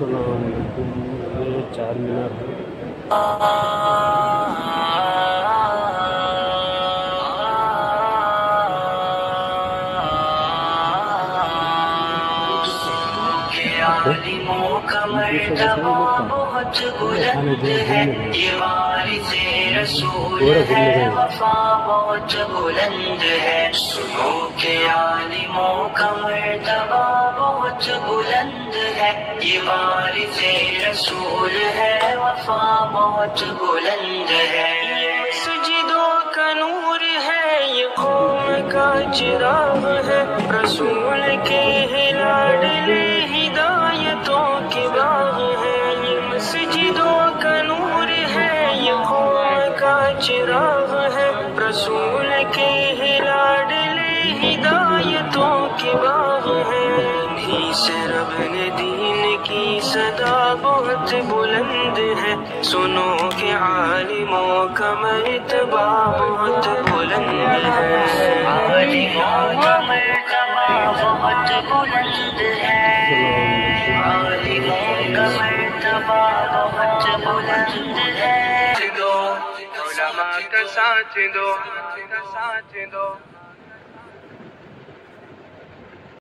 अस्सलाम वालेकुम। ये चार मीनार बुलंद है, ये वारिसे रसूल है, वफा बहुत बुलंद है। सजदों का नूर है, ये कौम का चिराग है, रसूल के है लाडले हिदायतों के बाग है। ये सजदों का नूर है, ये कौम का चिराग है, रसूल के है लाडले हिदायतों के बाग है। रब ने दीन की सदा बहुत बुलंद है, सुनो के आलिमों का मर्तबा बहुत बुलंद है, आलिमों का मर्तबा बहुत बुलंद है, आलिमों का मर्तबा बहुत बुलंद है। दो उलमा का साथ दो